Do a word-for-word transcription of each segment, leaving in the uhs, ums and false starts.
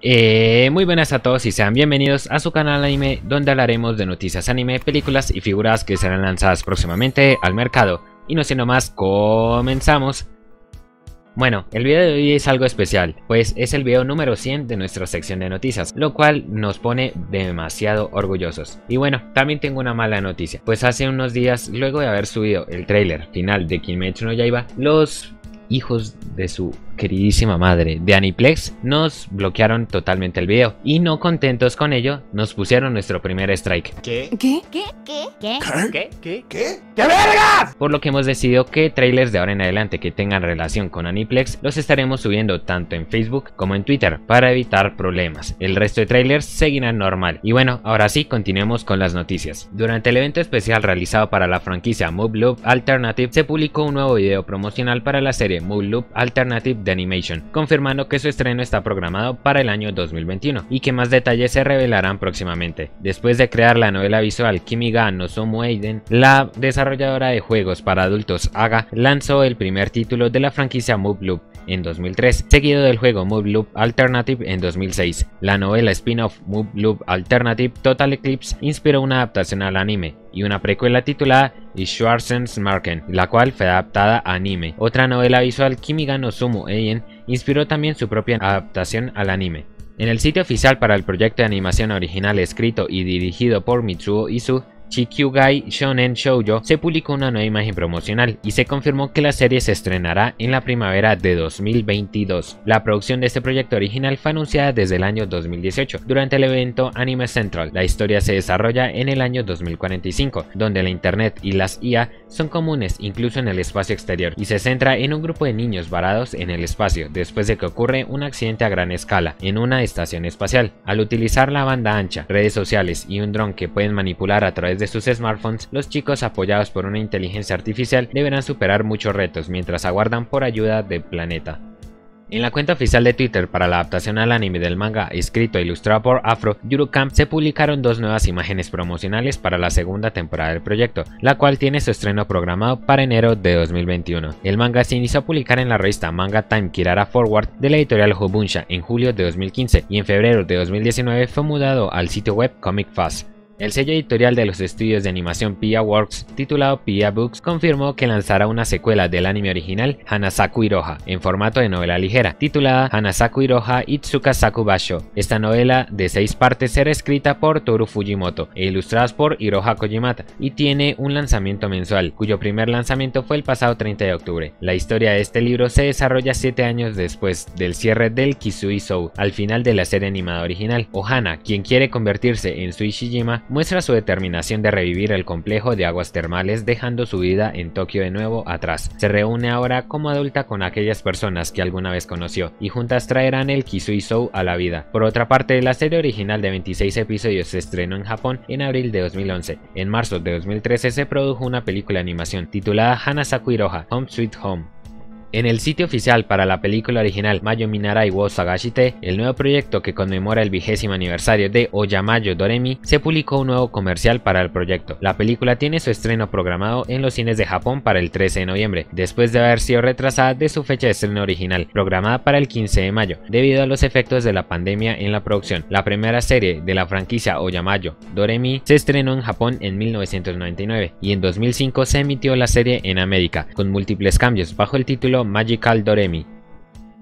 Eh, muy buenas a todos y sean bienvenidos a su canal anime, donde hablaremos de noticias anime, películas y figuras que serán lanzadas próximamente al mercado. Y no siendo más, comenzamos. Bueno, el video de hoy es algo especial, pues es el video número cien de nuestra sección de noticias, lo cual nos pone demasiado orgullosos. Y bueno, también tengo una mala noticia, pues hace unos días, luego de haber subido el tráiler final de Kimetsu no Yaiba, los hijos de su queridísima madre de Aniplex nos bloquearon totalmente el video, y no contentos con ello nos pusieron nuestro primer strike. ¿Qué? ¿Qué? ¿Qué? ¿Qué? ¿Qué? ¿Qué? ¿Qué? ¿Qué? ¡Qué vergas! Por lo que hemos decidido que trailers de ahora en adelante que tengan relación con Aniplex los estaremos subiendo tanto en Facebook como en Twitter para evitar problemas. El resto de trailers seguirán normal. Y bueno, ahora sí, continuemos con las noticias. Durante el evento especial realizado para la franquicia Muv-Luv Alternative se publicó un nuevo video promocional para la serie Muv-Luv Alternative de Animation, confirmando que su estreno está programado para el año dos mil veintiuno y que más detalles se revelarán próximamente. Después de crear la novela visual Kimiga ga Nozomu Eien, la desarrolladora de juegos para adultos A G A lanzó el primer título de la franquicia Muv-Luv en dos mil tres, seguido del juego Muv-Luv Alternative en dos mil seis. La novela spin-off Muv-Luv Alternative Total Eclipse inspiró una adaptación al anime y una precuela titulada Schwarzen's Marken, la cual fue adaptada a anime. Otra novela visual, Kimiga no Sumu Eien, inspiró también su propia adaptación al anime. En el sitio oficial para el proyecto de animación original escrito y dirigido por Mitsuo Izu, Chikyuugai Shounen Shoujo, se publicó una nueva imagen promocional y se confirmó que la serie se estrenará en la primavera de dos mil veintidós. La producción de este proyecto original fue anunciada desde el año dos mil dieciocho durante el evento Anime Central. La historia se desarrolla en el año dos mil cuarenta y cinco, donde la internet y las I A son comunes incluso en el espacio exterior, y se centra en un grupo de niños varados en el espacio después de que ocurre un accidente a gran escala en una estación espacial. Al utilizar la banda ancha, redes sociales y un dron que pueden manipular a través de sus smartphones, los chicos, apoyados por una inteligencia artificial, deberán superar muchos retos mientras aguardan por ayuda del planeta. En la cuenta oficial de Twitter para la adaptación al anime del manga escrito e ilustrado por Afro, Yurukamp, se publicaron dos nuevas imágenes promocionales para la segunda temporada del proyecto, la cual tiene su estreno programado para enero de dos mil veintiuno. El manga se inició a publicar en la revista Manga Time Kirara Forward de la editorial Ubuncia en julio de dos mil quince, y en febrero de dos mil diecinueve fue mudado al sitio web Comic Fast. El sello editorial de los estudios de animación P I A Works, titulado P I A Books, confirmó que lanzará una secuela del anime original Hanasaku Iroha en formato de novela ligera, titulada Hanasaku Iroha Itsuka Sakubasho. Esta novela de seis partes será escrita por Toru Fujimoto e ilustrada por Hiroha Kojimata, y tiene un lanzamiento mensual, cuyo primer lanzamiento fue el pasado treinta de octubre. La historia de este libro se desarrolla siete años después del cierre del Kisui Sou, al final de la serie animada original. Ohana, quien quiere convertirse en Tsushijima, muestra su determinación de revivir el complejo de aguas termales, dejando su vida en Tokio de nuevo atrás. Se reúne ahora como adulta con aquellas personas que alguna vez conoció, y juntas traerán el Kisui Sou a la vida. Por otra parte, la serie original de veintiséis episodios se estrenó en Japón en abril de dos mil once. En marzo de dos mil trece se produjo una película de animación titulada Hanasaku Iroha Home Sweet Home. En el sitio oficial para la película original Majo Minarai wo Sagashite, el nuevo proyecto que conmemora el vigésimo aniversario de Ojamajo Doremi, se publicó un nuevo comercial para el proyecto. La película tiene su estreno programado en los cines de Japón para el trece de noviembre, después de haber sido retrasada de su fecha de estreno original, programada para el quince de mayo, debido a los efectos de la pandemia en la producción. La primera serie de la franquicia Ojamajo Doremi se estrenó en Japón en mil novecientos noventa y nueve, y en dos mil cinco se emitió la serie en América, con múltiples cambios, bajo el título Magical Doremi.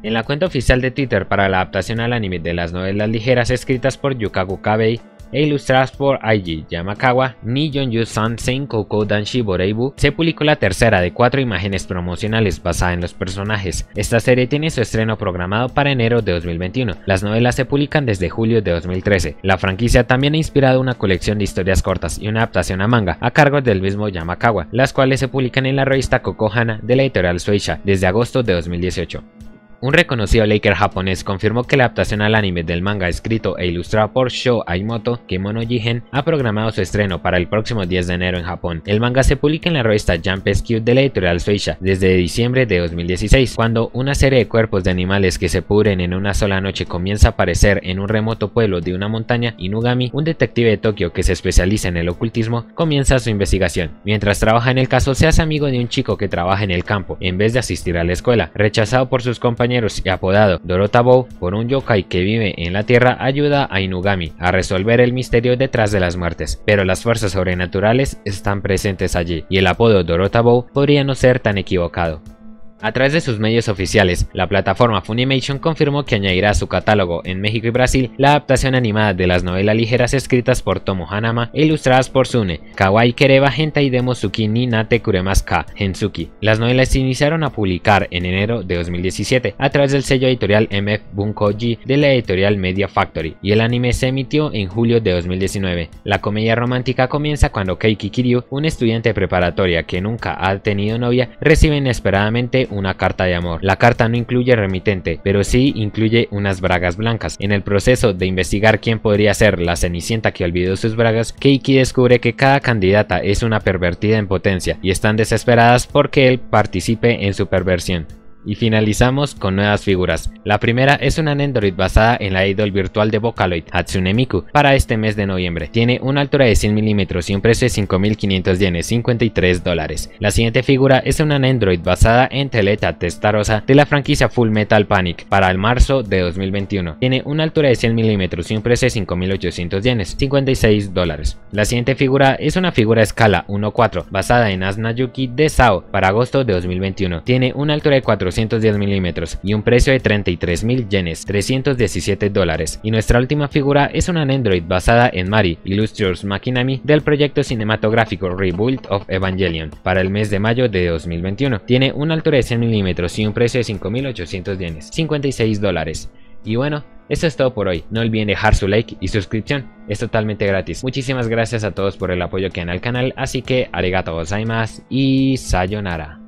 En la cuenta oficial de Twitter para la adaptación al anime de las novelas ligeras escritas por Yukako Kabei e ilustradas por Aiji Yamakawa, Ni Jon Yu San Seng, Koko Danshi Boreibu, se publicó la tercera de cuatro imágenes promocionales basada en los personajes. Esta serie tiene su estreno programado para enero de dos mil veintiuno. Las novelas se publican desde julio de dos mil trece. La franquicia también ha inspirado una colección de historias cortas y una adaptación a manga a cargo del mismo Yamakawa, las cuales se publican en la revista Coco Hana de la editorial Shueisha desde agosto de dos mil dieciocho. Un reconocido leaker japonés confirmó que la adaptación al anime del manga escrito e ilustrado por Sho Aimoto, Kemono Jigen, ha programado su estreno para el próximo diez de enero en Japón. El manga se publica en la revista Jump S Q de la editorial Shueisha desde diciembre de dos mil dieciséis, cuando una serie de cuerpos de animales que se pudren en una sola noche comienza a aparecer en un remoto pueblo de una montaña, Inugami, un detective de Tokio que se especializa en el ocultismo, comienza su investigación. Mientras trabaja en el caso, se hace amigo de un chico que trabaja en el campo, en vez de asistir a la escuela. Rechazado por sus compañeros y apodado Dorotabou por un yokai que vive en la tierra, ayuda a Inugami a resolver el misterio detrás de las muertes, pero las fuerzas sobrenaturales están presentes allí y el apodo Dorotabou podría no ser tan equivocado. A través de sus medios oficiales, la plataforma Funimation confirmó que añadirá a su catálogo en México y Brasil la adaptación animada de las novelas ligeras escritas por Tomo Hanama e ilustradas por Sune, Kawai Kereba Hentai Demosuki ni Nate Kuremasu-ka Hensuki. Las novelas se iniciaron a publicar en enero de dos mil diecisiete a través del sello editorial M F Bunkoji de la editorial Media Factory, y el anime se emitió en julio de dos mil diecinueve. La comedia romántica comienza cuando Keiki Kiryu, un estudiante de preparatoria que nunca ha tenido novia, recibe inesperadamente una carta de amor. La carta no incluye remitente, pero sí incluye unas bragas blancas. En el proceso de investigar quién podría ser la Cenicienta que olvidó sus bragas, Keiki descubre que cada candidata es una pervertida en potencia y están desesperadas porque él participe en su perversión. Y finalizamos con nuevas figuras. La primera es una Nendoroid basada en la idol virtual de Vocaloid, Hatsune Miku, para este mes de noviembre. Tiene una altura de cien milímetros y un precio de cinco mil quinientos yenes, cincuenta y tres dólares. La siguiente figura es una Nendoroid basada en Teleta Testarossa de la franquicia Full Metal Panic para el marzo de dos mil veintiuno. Tiene una altura de cien milímetros y un precio de cinco mil ochocientos yenes, cincuenta y seis dólares. La siguiente figura es una figura escala uno cuatro basada en Asnayuki de Sao para agosto de dos mil veintiuno. Tiene una altura de cuatrocientos diez milímetros y un precio de treinta y tres mil yenes, trescientos diecisiete dólares. Y nuestra última figura es una Nendoroid basada en Mari Illustrious Makinami del proyecto cinematográfico Rebuild of Evangelion para el mes de mayo de dos mil veintiuno. Tiene una altura de cien milímetros y un precio de cinco mil ochocientos yenes, cincuenta y seis dólares. Y bueno, eso es todo por hoy. No olviden dejar su like y suscripción, es totalmente gratis. Muchísimas gracias a todos por el apoyo que dan al canal, así que arigatou gozaimasu y sayonara.